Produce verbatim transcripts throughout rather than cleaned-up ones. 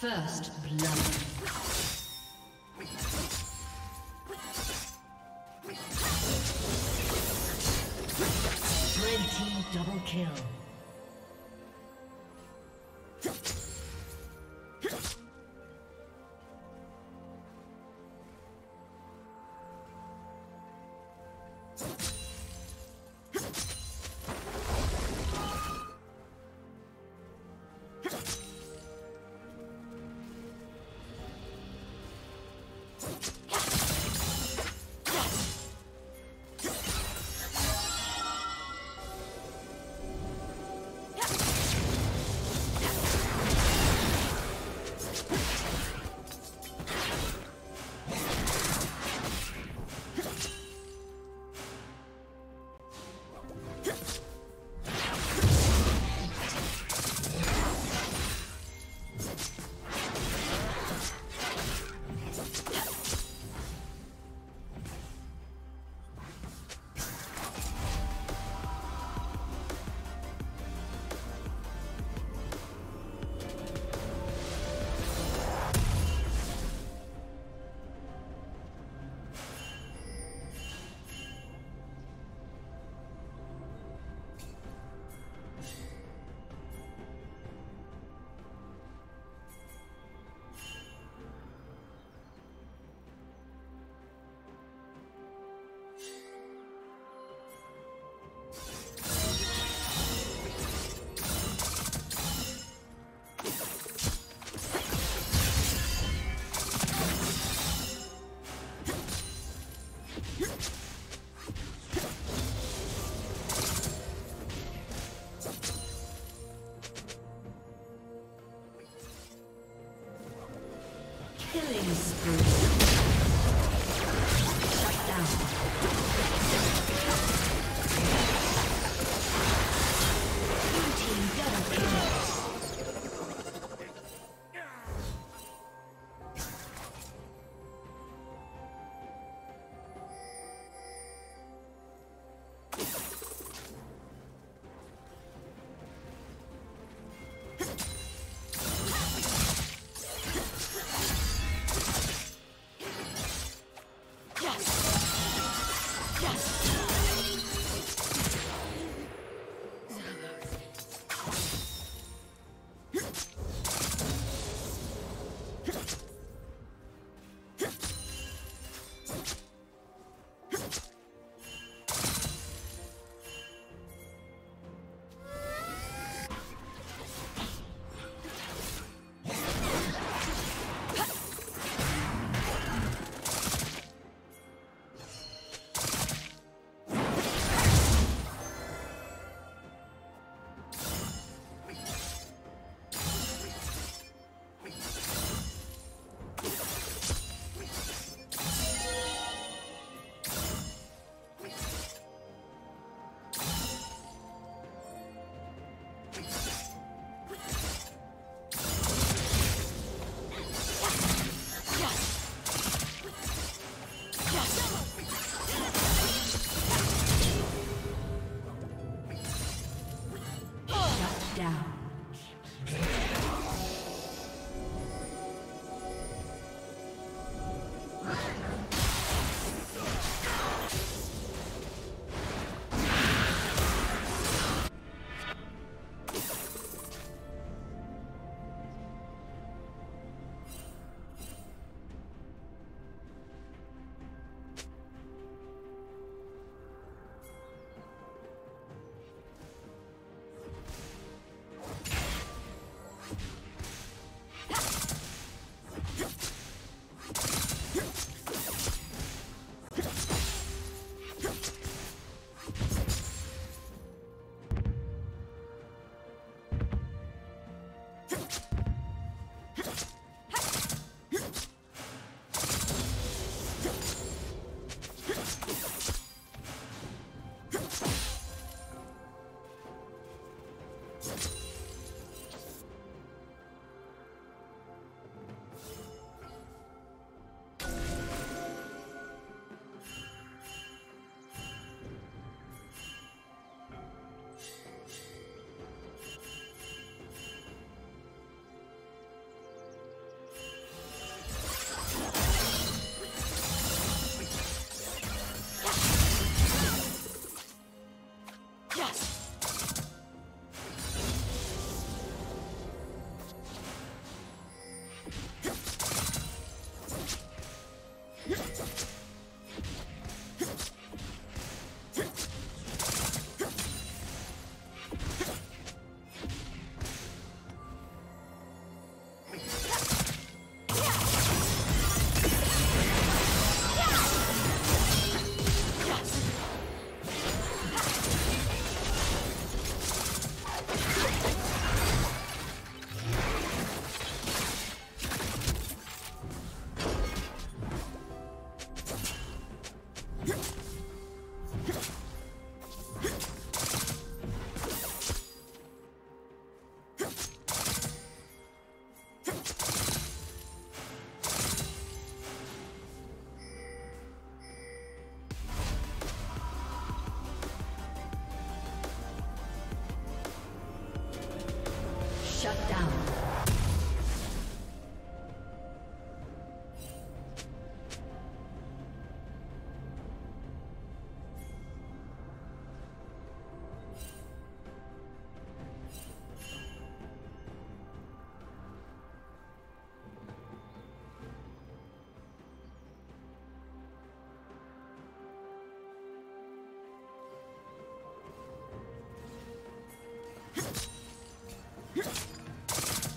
First blood. Red team double kill. Yes.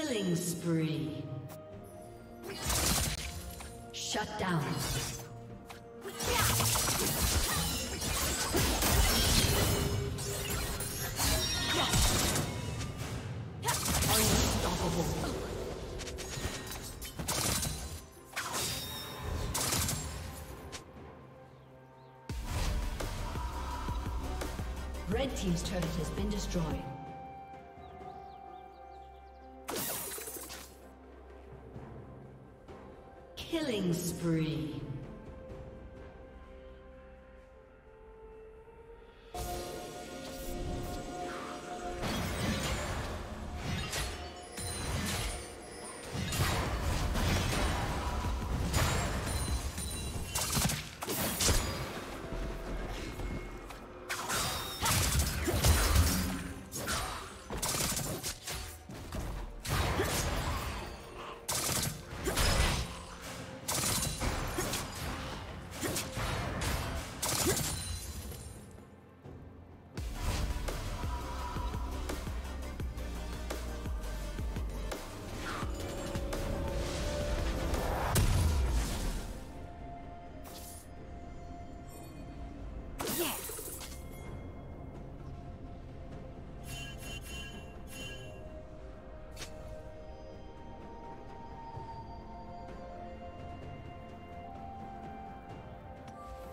Killing spree. Shut down. Unstoppable. Red team's turret has been destroyed. Killing spree. Blue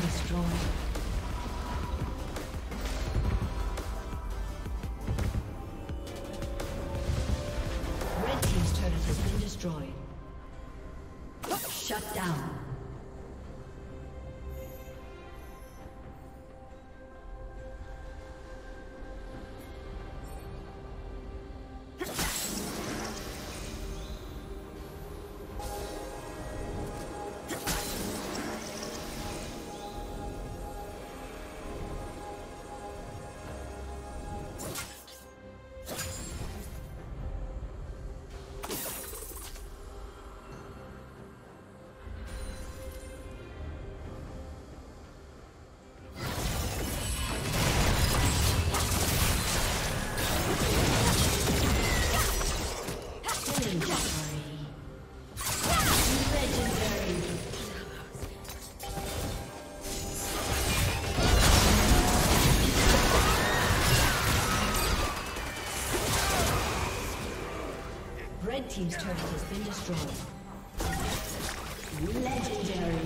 destroyed. Blue team's turret has been destroyed. Red team's turret has been destroyed. Legendary.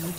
Blue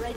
The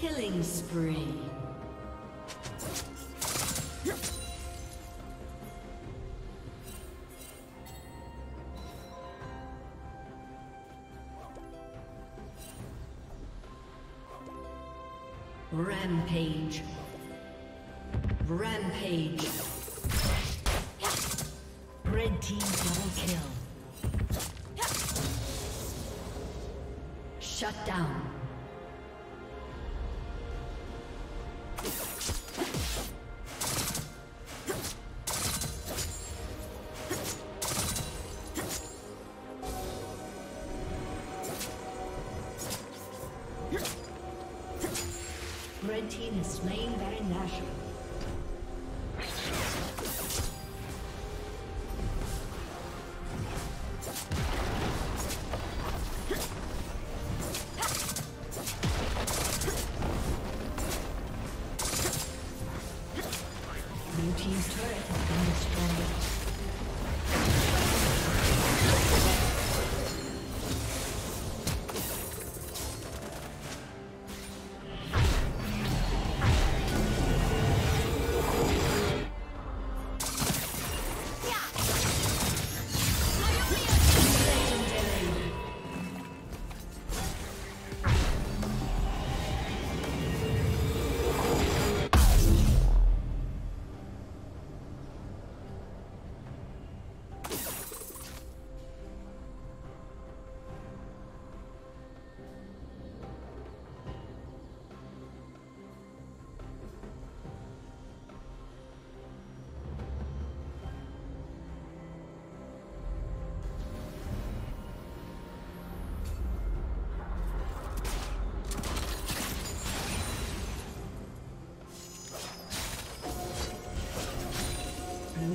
Killing spree. Rampage. Rampage. Red team double kill. Shut down. Red team has slain Baron Nashor. Blue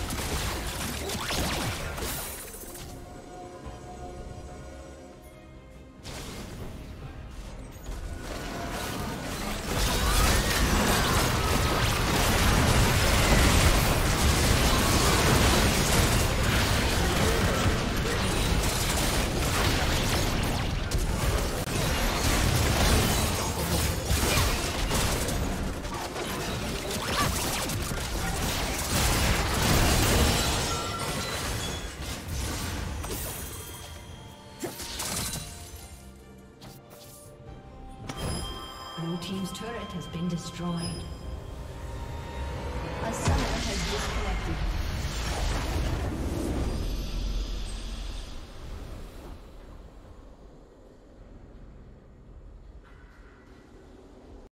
Team's turret has been destroyed. A summoner has disconnected.